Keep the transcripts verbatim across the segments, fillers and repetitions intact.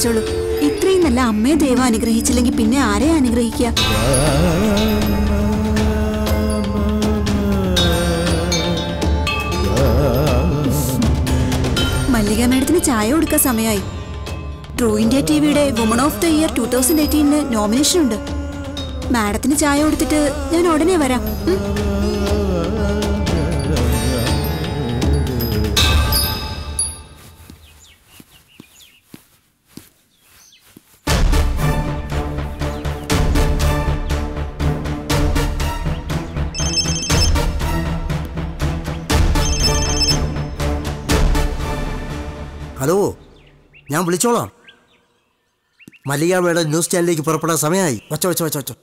ശ്രദ്ധിച്ചോളൂ. ഇത്രയും നല്ല അമ്മയെ ദൈവം അനുഗ്രഹിച്ചില്ലെങ്കിൽ പിന്നെ ആരെ അനുഗ്രഹിക്കുക? മല്ലിക മേഡത്തിന് ചായ കൊടുക്കാൻ സമയമായി. ട്രൂ ഇന്ത്യ ടിവിയുടെ woman of the year two thousand എയ്റ്റീനിന് നോമിനേഷൻ ഉണ്ട്. മാഡത്തിന് ചായ കൊടുത്തിട്ട് ഞാൻ ഉടനെ വരാം. ഹലോ, ഞാൻ വിളിച്ചോളാം. മല്ലിക മേഡം ന്യൂസ് ചാനലിലേക്ക് പുറപ്പെടാൻ സമയമായി. വച്ചോ വച്ചോ വച്ചോ വച്ചോ.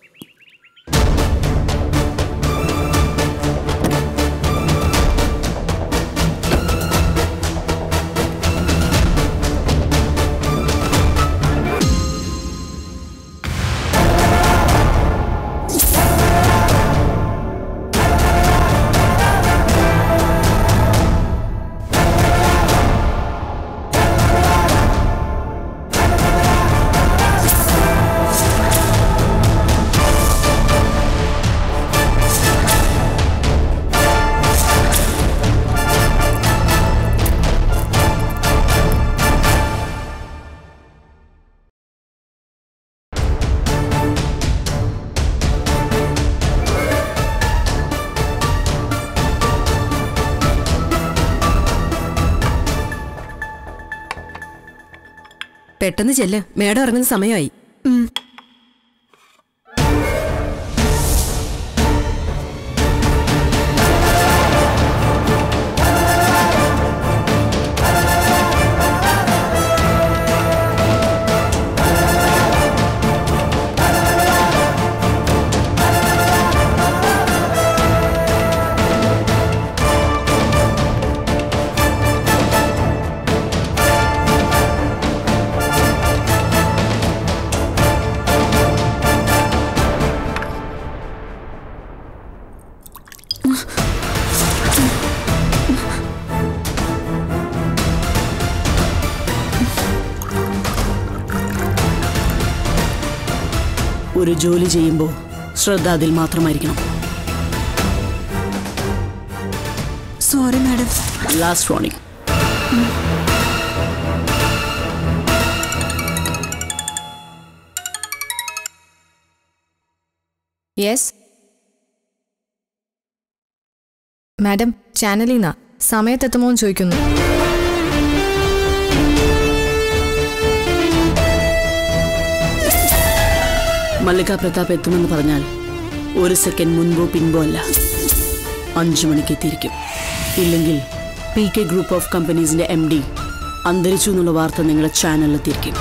പെട്ടെന്ന് ചെല്ല്, മേഡം ഇറങ്ങുന്ന സമയമായി. ഒരു ജോലി ചെയ്യുമ്പോൾ ശ്രദ്ധ അതിൽ മാത്രമായിരിക്കണം. Sorry madam. Last warning. Yes madam, ചാനലിനാ സമയത്തെത്തുമോ എന്ന് ചോദിക്കുന്നു. മല്ലിക പ്രതാപ് എത്തുമെന്ന് പറഞ്ഞാൽ ഒരു സെക്കൻഡ് മുൻപോ പിൻപോ അല്ല, അഞ്ചു മണിക്ക് എത്തിയിരിക്കും. ഇല്ലെങ്കിൽ പി കെ ഗ്രൂപ്പ് ഓഫ് കമ്പനീസിന്റെ എം ഡി അന്തരിച്ചു എന്നുള്ള വാർത്ത നിങ്ങളുടെ ചാനലിലെത്തിയിരിക്കും.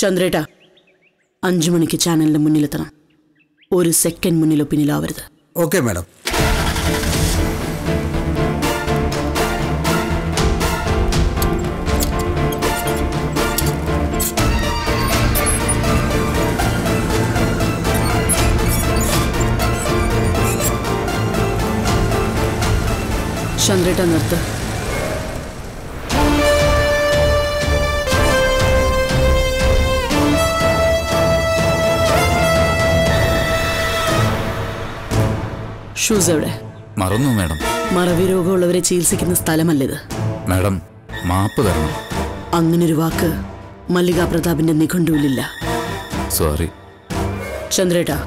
ചന്ദ്രേട്ട, അഞ്ചു മണിക്ക് ചാനലിന് മുന്നിലെത്തണം. ഒരു സെക്കൻഡ് മുന്നിലോ പിന്നിലാവരുത്. Okay madam. ചന്ദ്രേട്ട നിർത്ത്. ഷൂസ് എവിടെ? മറന്നു മാഡം. മറവി രോഗമുള്ളവരെ ചികിത്സിക്കുന്ന സ്ഥലമല്ലിത്. മാഡം മാപ്പ് തരണം. അങ്ങനൊരു വാക്ക് മല്ലിക പ്രതാപിന്റെ നിഘണ്ടുവിലില്ല. സോറി ചന്ദ്രേട്ടാ.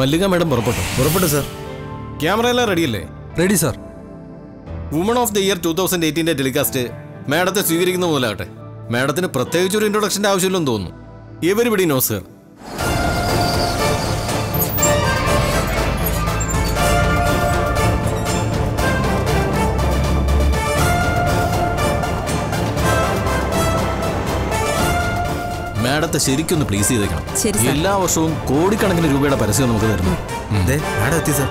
മല്ലിക മാഡം പുറപ്പെട്ടു. പുറപ്പെട്ടു സാർ. ക്യാമറയെല്ലാം റെഡിയല്ലേ? Ready sir. Woman of the year two thousand എയ്റ്റീൻ്റെ ടെലികാസ്റ്റ് മാഡത്തെ സ്വീകരിക്കുന്ന മുതലാകട്ടെ. മാഡത്തിന് പ്രത്യേകിച്ച് ഒരു ഇൻട്രൊഡക്ഷൻ്റെ ആവശ്യമില്ലെന്ന് തോന്നുന്നു. Everybody know sir. മാഡത്തെ ശരിക്കൊന്ന് പ്ലീസ് ചെയ്തേക്കണം. എല്ലാ വർഷവും കോടിക്കണക്കിന് രൂപയുടെ പരസ്യം നമുക്ക് തരുന്നു. മാഡം എത്തി sir.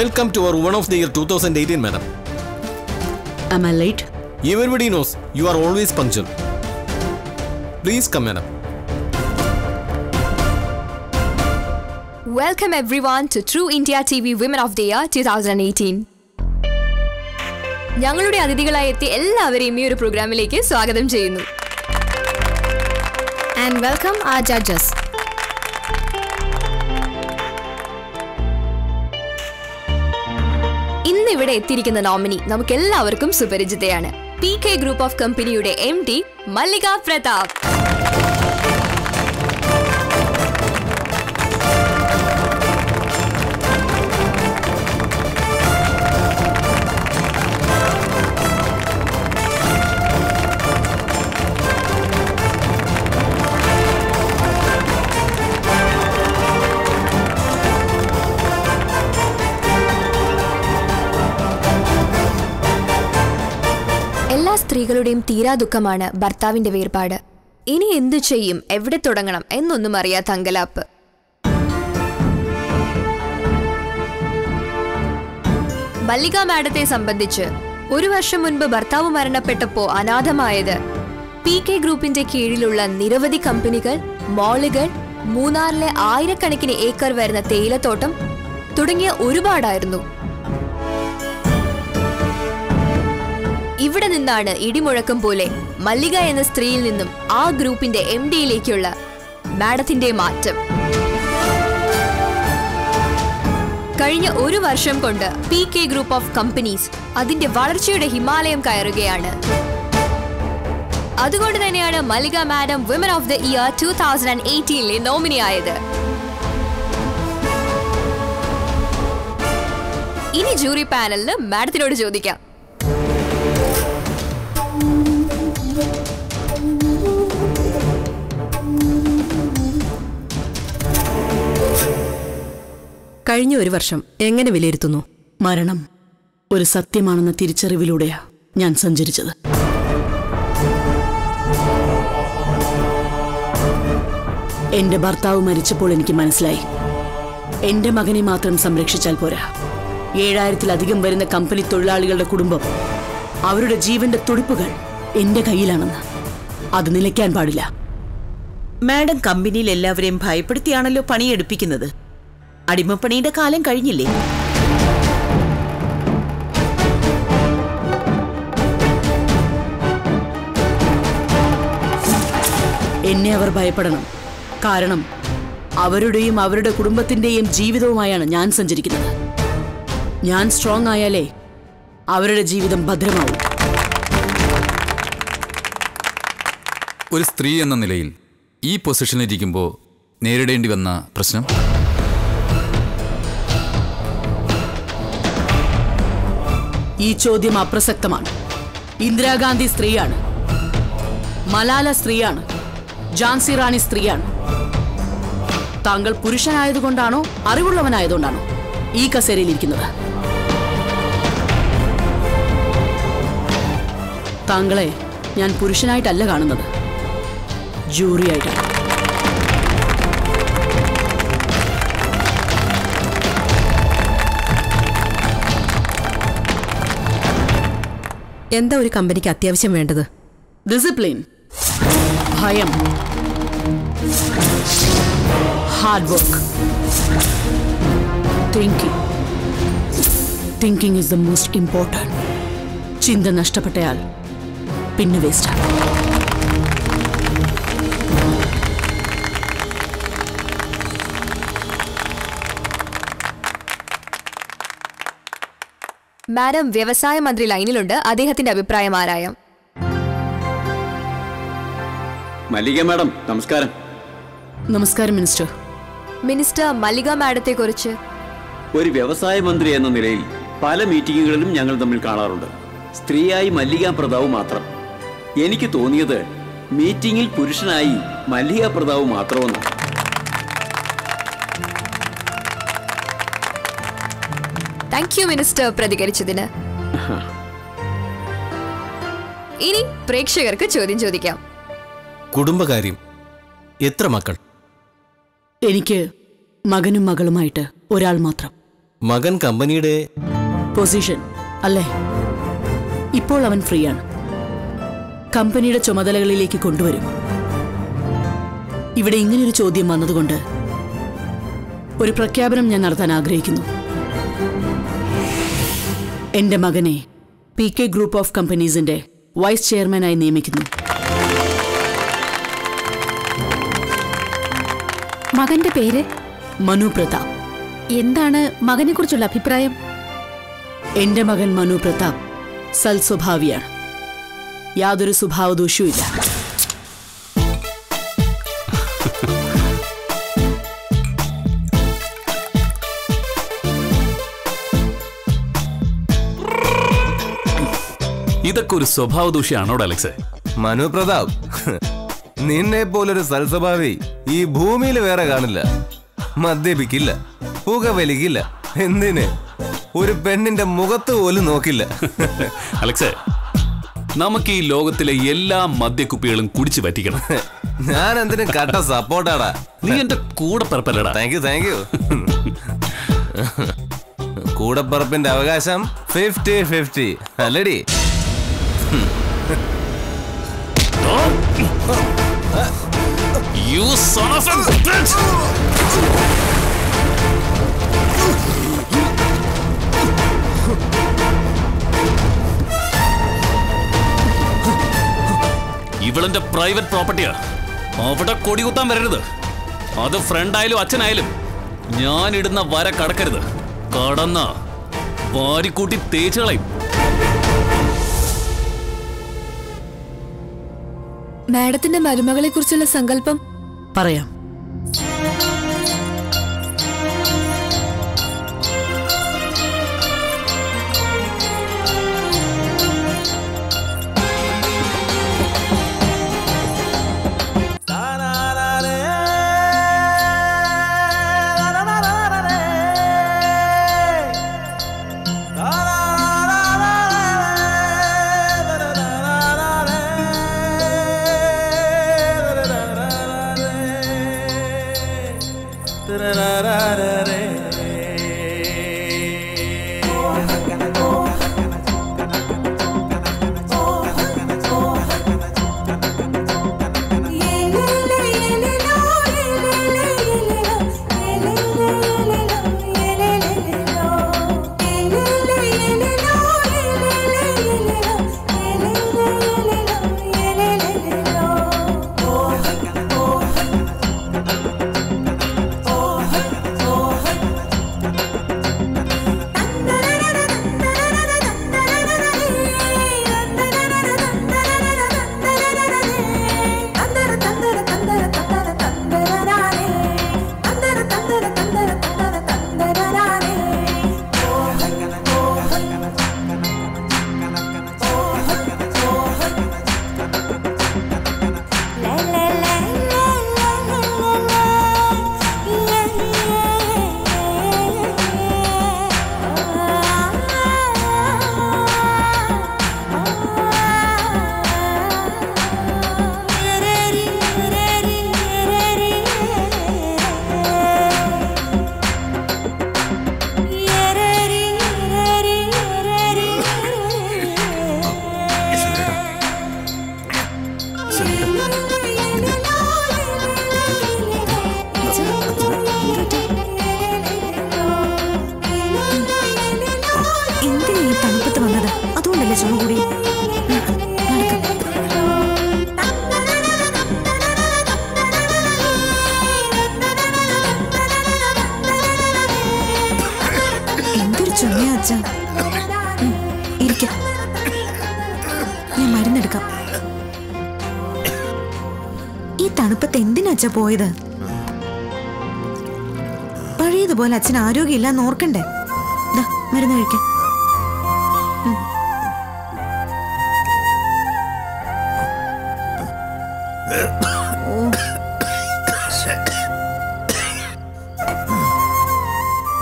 Welcome to our one of the year twenty eighteen, madam. Am I late? Everybody knows you are always punctual. Please come, madam. Welcome everyone to True India T V Women of the Year twenty eighteen. ഞങ്ങളുടെ അതിഥികളായി എത്തിയ എല്ലാവരെയും ഈ ഒരു പ്രോഗ്രാമിലേക്ക് സ്വാഗതം ചെയ്യുന്നു. And welcome our judges. ഇന്ന് ഇവിടെ എത്തിയിരിക്കുന്ന നോമിനി നമുക്ക് എല്ലാവർക്കും സുപരിചിതയാണ്. പി കെ ഗ്രൂപ്പ് ഓഫ് കമ്പനിയുടെ എം ഡി മല്ലിക പ്രതാപ്. സ്ത്രീകളുടെയും തീരാ ദുഃഖമാണ് ഭർത്താവിന്റെ വേർപാട്. ഇനി എന്തു ചെയ്യും, എവിടെ തുടങ്ങണം എന്നൊന്നും അറിയാത്ത അങ്കലാപ്പ്. മല്ലിക മാഡത്തെ സംബന്ധിച്ച് ഒരു വർഷം മുൻപ് ഭർത്താവ് മരണപ്പെട്ടപ്പോ അനാഥമായത് പി കെ ഗ്രൂപ്പിന്റെ കീഴിലുള്ള നിരവധി കമ്പനികൾ, മോളുകൾ, മൂന്നാറിലെ ആയിരക്കണക്കിന് ഏക്കർ വരുന്ന തേയിലത്തോട്ടം തുടങ്ങിയ ഒരുപാടായിരുന്നു. ഇവിടെ നിന്നാണ് ഇടിമുഴക്കം പോലെ മല്ലിക എന്ന സ്ത്രീയിൽ നിന്നും ആ ഗ്രൂപ്പിന്റെ എം ഡിയിലേക്കുള്ള മാഡത്തിന്റെ മാറ്റം. കഴിഞ്ഞ ഒരു വർഷം കൊണ്ട് P K group of companies അതിന്റെ വളർച്ചയുടെ ഹിമാലയം കയറുകയാണ്. അതുകൊണ്ട് തന്നെയാണ് Mallika madam women of the year two thousand എയ്റ്റീനിലെ നോമിനി ആയത്. ഇനി ജൂറി പാനലിന് മാഡത്തിനോട് ചോദിക്കാം. കഴിഞ്ഞ ഒരു വർഷം എങ്ങനെ വിലയിരുത്തുന്നു? മരണം ഒരു സത്യമാണെന്ന തിരിച്ചറിവിലൂടെയാ ഞാൻ സഞ്ചരിച്ചത്. എന്റെ ഭർത്താവ് മരിച്ചപ്പോൾ എനിക്ക് മനസ്സിലായി, എന്റെ മകനെ മാത്രം സംരക്ഷിച്ചാൽ പോരാ. ഏഴായിരത്തിലധികം വരുന്ന കമ്പനി തൊഴിലാളികളുടെ കുടുംബം, അവരുടെ ജീവന്റെ തുടിപ്പുകൾ എന്റെ കയ്യിലാണെന്ന്. അത് നിലയ്ക്കാൻ പാടില്ല. മാഡം കമ്പനിയിൽ എല്ലാവരെയും ഭയപ്പെടുത്തിയാണല്ലോ പണിയെടുപ്പിക്കുന്നത്. അടിമപ്പണിയുടെ കാലം കഴിഞ്ഞില്ലേ? എന്നെ അവർ ഭയപ്പെടണം. കാരണം അവരുടെയും അവരുടെ കുടുംബത്തിന്റെയും ജീവിതവുമായാണ് ഞാൻ സഞ്ചരിക്കുന്നത്. ഞാൻ സ്ട്രോങ് ആയാലേ അവരുടെ ജീവിതം ഭദ്രമാവും. ഒരു സ്ത്രീ എന്ന നിലയിൽ ഈ പൊസിഷനിലിരിക്കുമ്പോൾ നേരിടേണ്ടി വന്ന പ്രശ്നം ഈ ചോദ്യം അപ്രസക്തമാണ്. ഇന്ദിരാഗാന്ധി സ്ത്രീയാണ്, മലാല സ്ത്രീയാണ്, ജാൻസി റാണി സ്ത്രീയാണ്. താങ്കൾ പുരുഷനായതുകൊണ്ടാണോ അറിവുള്ളവനായതുകൊണ്ടാണോ ഈ കസേരയിലിരിക്കുന്നത്? താങ്കളെ ഞാൻ പുരുഷനായിട്ടല്ല കാണുന്നത്, ജൂറിയായിട്ടാണ്. എന്താ ഒരു കമ്പനിക്ക് അത്യാവശ്യം വേണ്ടത്? ഡിസിപ്ലിൻ, ഭയം, hard work, thinking. Thinking is the most important. ചിന്ത നഷ്ടപ്പെട്ടയാൾ പിന്നെ വേസ്റ്റാണ്. മാഡം, വ്യവസായ മന്ത്രി ലൈനിലുണ്ട്. അദ്ദേഹത്തിന്റെ അഭിപ്രായം ആരായം? മല്ലിക മാഡം നമസ്കാരം. നമസ്കാരം മിനിസ്റ്റർ. മിനിസ്റ്റർ, മല്ലിക മാഡത്തെ കുറിച്ച് ഒരു വ്യവസായ മന്ത്രി എന്ന നിലയിൽ പല മീറ്റിംഗുകളിലും ഞങ്ങൾ തമ്മിൽ കാണാറുണ്ട്. സ്ത്രീയായി മല്ലിക പ്രതാപ് മാത്രം. എനിക്ക് തോന്നിയത് മീറ്റിംഗിൽ പുരുഷനായി മല്ലിക പ്രതാപ് മാത്രമെന്ന്. താങ്ക് യു മിനിസ്റ്റർ പ്രതികരിച്ചതിന്. ഇനി പ്രേക്ഷകർക്ക് ചോദ്യം ചോദിക്കാം. കുടുംബകാര്യം, എത്ര മക്കൾ? എനിക്ക് മകനും മകളുമായിട്ട് ഒരാൾ മാത്രം. മകൻ കമ്പനിയുടെ പൊസിഷൻ അല്ലേ? ഇപ്പോൾ അവൻ ഫ്രീയാണ്. കമ്പനിയുടെ ചുമതലകളിലേക്ക് കൊണ്ടുവരും. ഇവിടെ ഇങ്ങനൊരു ചോദ്യം വന്നതുകൊണ്ട് ഒരു പ്രഖ്യാപനം ഞാൻ നടത്താൻ ആഗ്രഹിക്കുന്നു. എന്റെ മകനെ പി കെ ഗ്രൂപ്പ് ഓഫ് കമ്പനീസിന്റെ വൈസ് ചെയർമാനായി നിയമിക്കുന്നു. മകന്റെ പേര് മനു പ്രതാപ്. എന്താണ് മകനെ കുറിച്ചുള്ള അഭിപ്രായം? എന്റെ മകൻ മനു പ്രതാപ് സൽസ്വഭാവിയാണ്. യാതൊരു സ്വഭാവ ദോഷവുമില്ല. ഇതൊക്കെ ഒരു സ്വഭാവ ദൂഷ്യമാണോടാ അലക്സ്? മനു പ്രതാപ്, നിന്നെ പോലൊരു സൽസ്വഭാവി ഈ ഭൂമിയിൽ വേറെ കാണില്ല. മദ്യപിക്കില്ല, പുകവലിക്കില്ല, എന്തിന് ഒരു പെണ്ണിന്റെ മുഖത്ത് പോലും നോക്കില്ല. അലക്സ്, നമുക്ക് ഈ ലോകത്തിലെ എല്ലാ മദ്യക്കുപ്പികളും കുടിച്ചു പറ്റിക്കണം. ഞാൻ എന്തിനും കട്ട സപ്പോർട്ടാടാ. നീ എന്റെ കൂടെ പറപ്പല്ലടാ. Thank you, thank you. കൂടപ്പറപ്പിന്റെ അവകാശം ഫിഫ്റ്റി ഫിഫ്റ്റി അല്ലടി. You son of a bitch! ഇവളെന്റെ പ്രൈവറ്റ് പ്രോപ്പർട്ടിയാ. അവിടെ കൊടി കുത്താൻ വരരുത്. അത് ഫ്രണ്ടായാലും അച്ഛനായാലും ഞാനിടുന്ന വര കടക്കരുത്. കടന്ന വാരിക്കൂട്ടി തേച്ച് കളയും. മാഡത്തിന്റെ മരുമകളെ കുറിച്ചുള്ള സങ്കല്പം പറയാം. சொன்னியாச்சா? இருக்கேன், ഞാൻ മരുന്നെടുക്കാം. ഈ തണുപ്പത്ത് എന്തിനാച്ചാ പോയത്? പഴയതുപോലെ അച്ഛൻ ആരോഗ്യമില്ലാന്ന് ഓർക്കണ്ടേ? ദാ മരുന്ന് കഴിക്കാം.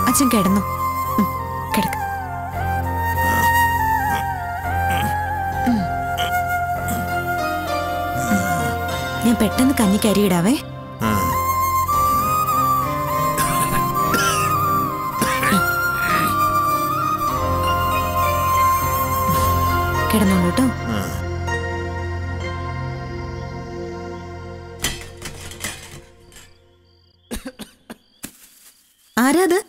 അച്ഛൻ കിടന്നു കിടക്ക. ഞാൻ പെട്ടെന്ന് കഞ്ഞിക്ക് അരിയിടാവേ. കിടന്നോട്ടോ. ആരാത്?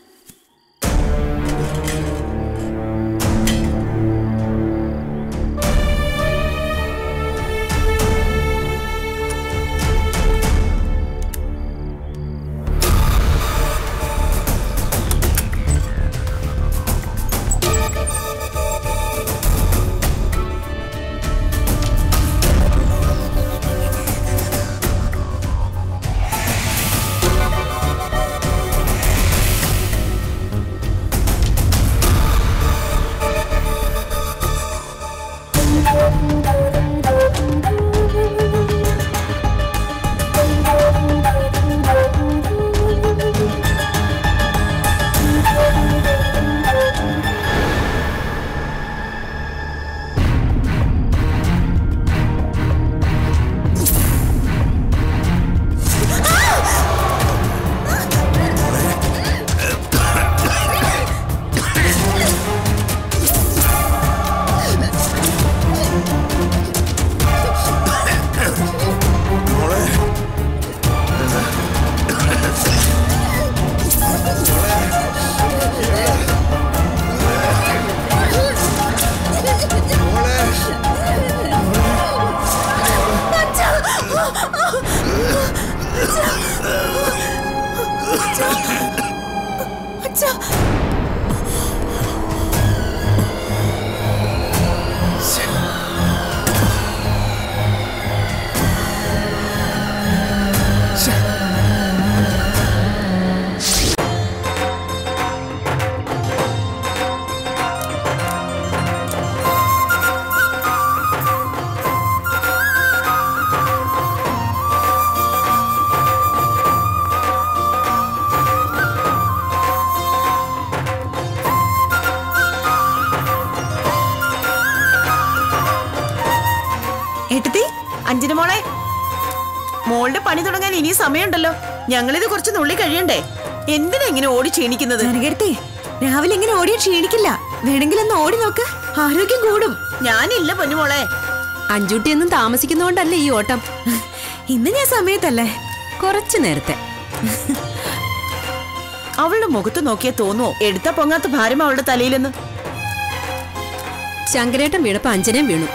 മോളുടെ പണി തുടങ്ങാൻ ഇനി സമയമുണ്ടല്ലോ. ഞങ്ങളിത് കുറച്ച് നുള്ളി കഴിയണ്ടേ? എന്തിനാ ഇങ്ങനെ ഓടി ക്ഷീണിക്കുന്നത്? രാവിലെ ഇങ്ങനെ ഓടി ക്ഷീണിക്കില്ല. വേണമെങ്കിലൊന്ന് ഓടി നോക്ക്, ആരോഗ്യം കൂടും. ഞാനില്ല പൊന്നുമോളെ, അഞ്ചുട്ടിയൊന്നും താമസിക്കുന്നോണ്ടല്ലേ ഈ ഓട്ടം. ഇന്ന് ഞാൻ സമയത്തല്ലേ, കുറച്ചു നേരത്തെ. അവളുടെ മുഖത്ത് നോക്കിയാ തോന്നുവോ എടുത്ത പൊങ്ങാത്ത ഭാരം അവളുടെ തലയിലെന്ന്? ശങ്കരേട്ടൻ വീണപ്പോ അഞ്ജനയും വീണു.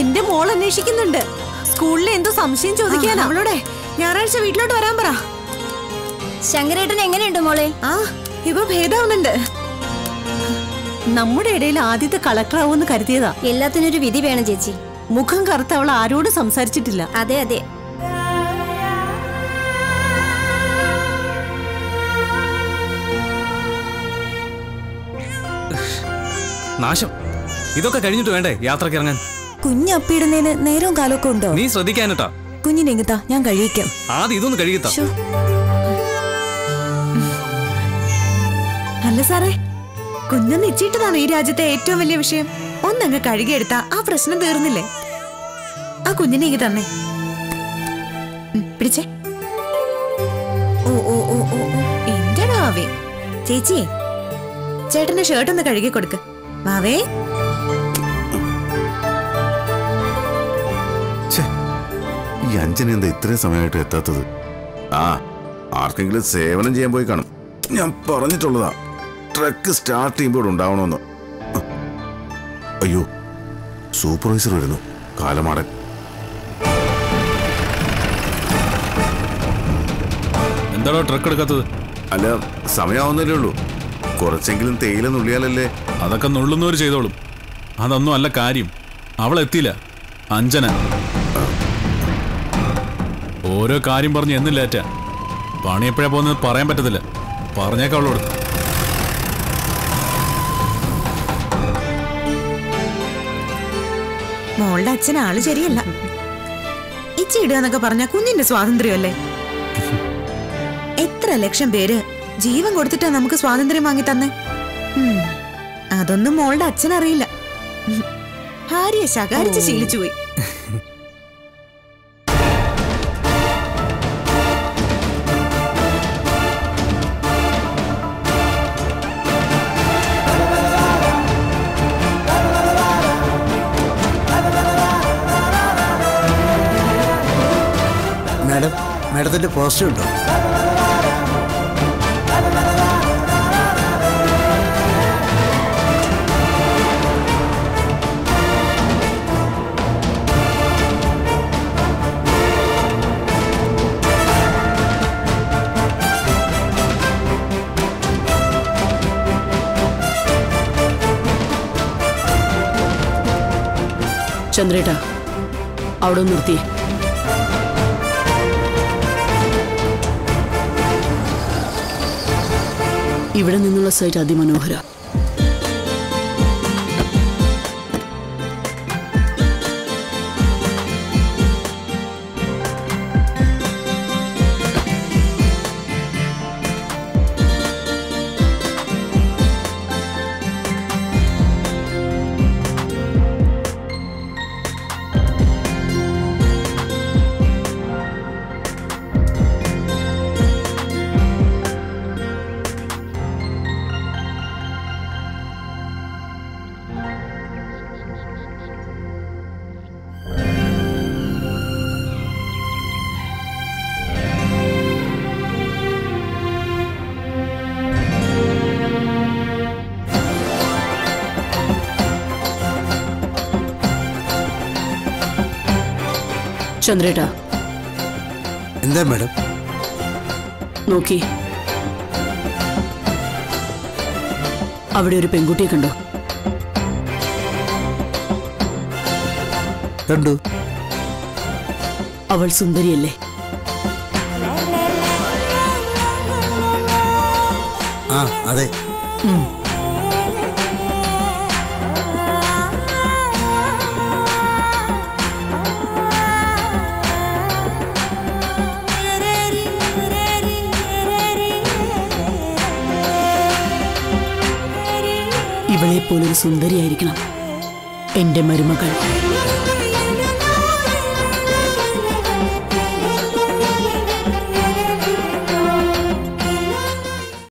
എന്റെ മോൾ അന്വേഷിക്കുന്നുണ്ട്. സ്കൂളിൽ എന്തോ സംശയം ചോദിക്കാനാ അവളോടെ. ഞായറാഴ്ച വീട്ടിലോട്ട് വരാൻ പറ. ശങ്കരേട്ടൻ എങ്ങനെയുണ്ട് മോളെ? ആ, ഇപ്പൊ ഭേദാവുന്നുണ്ട്. നമ്മുടെ ഇടയിൽ ആദ്യത്തെ കളക്ടറാവൂന്ന് കരുതിയതാ. എല്ലാത്തിനൊരു വിധി വേണം ചേച്ചി. മുഖം കറുത്ത അവൾ ആരോടും സംസാരിച്ചിട്ടില്ല. അതെ അതെ, നാശം. ഇതൊക്കെ കഴിഞ്ഞിട്ട് വേണ്ടേ യാത്രക്ക് ഇറങ്ങാൻ? കുഞ്ഞപ്പിടുന്നതിന് നേരവും കാലൊക്കെ ഉണ്ടോ? നീ ശ്രദ്ധിക്കാനട്ടാ. കുഞ്ഞിനെങ്ങത്താ ഞാൻ കഴിക്കാം. ആദ്യം ഇതൊന്ന് കഴിക്കത്താ. അല്ല സാറേ, കുഞ്ഞെന്ന് ഇച്ചിട്ടതാണ് ഈ രാജ്യത്തെ ഏറ്റവും വലിയ വിഷയം. ഒന്നങ്ങ് കഴുകിയെടുത്താ ആ പ്രശ്നം തീർന്നില്ലേ? ആ കുഞ്ഞിനെ ഇങ്ങ് തന്നെ പിടിച്ചേ. ഓ ഓ ഓ ഓ എന്റെ മാവേ. ചേച്ചി, ചേട്ടന്റെ ഷർട്ട് ഒന്ന് കഴുകി കൊടുക്ക മാവേ. അഞ്ജനെന്താ ഇത്രയും സമയമായിട്ട് എത്താത്തത്? ആ, ആർക്കെങ്കിലും സേവനം ചെയ്യാൻ പോയി കാണും. ഞാൻ പറഞ്ഞിട്ടുള്ളതാ, ട്രക്ക് സ്റ്റാർട്ട് ചെയ്യുമ്പോൾ ഉണ്ടാവണമെന്ന്. അയ്യോ, സൂപ്പർവൈസർ വരുന്നു, കാലമാടൻ. എന്താണോ ട്രക്ക് എടുക്കാത്തത്? അല്ല, സമയമാവുന്നല്ലേ ഉള്ളൂ. കുറച്ചെങ്കിലും തേയില നുള്ളിയാലല്ലേ. അതൊക്കെ നുള്ളുന്നവർ ചെയ്തോളും. അതൊന്നും അല്ല കാര്യം. അവളെത്തിയില്ല അഞ്ജന. ഓരോ കാര്യം പറഞ്ഞ് എന്നില്ലാറ്റ. പണി എപ്പോഴാണ് പോകുന്നത് പറയാൻ പറ്റത്തില്ല. പറഞ്ഞേക്കാം അവളോട്. മോളുടെ അച്ഛൻ ആള് ശരിയല്ല. ഇച്ചി ഇടുക പറഞ്ഞ കുഞ്ഞിന്റെ സ്വാതന്ത്ര്യമല്ലേ? എത്ര ലക്ഷം പേര് ജീവൻ കൊടുത്തിട്ടാ നമുക്ക് സ്വാതന്ത്ര്യം വാങ്ങി തന്നെ. അതൊന്നും മോളുടെ അച്ഛൻ അറിയില്ല. ഭാര്യയെ ശകാരിച്ച് ശീലിച്ചുപോയി. മാഡം, മാഡത്തിന്റെ പോസ്റ്റ് ഉണ്ടോ? ചന്ദ്രേട്ടാ, അവിടെ നിർത്തി. ഇവിടെ നിന്നുള്ള സൈറ്റ് അതിമനോഹര. ചന്ദ്രേട്ടാ, എന്താ മാഡം? നോക്കി, അവിടെ ഒരു പെൺകുട്ടിയെ കണ്ടോ? കണ്ടു. അവൾ സുന്ദരിയല്ലേ? ആ, അതെ. ഇവളെപ്പോലൊരു സുന്ദരിയായിരിക്കണം എൻ്റെ മരുമകൾ.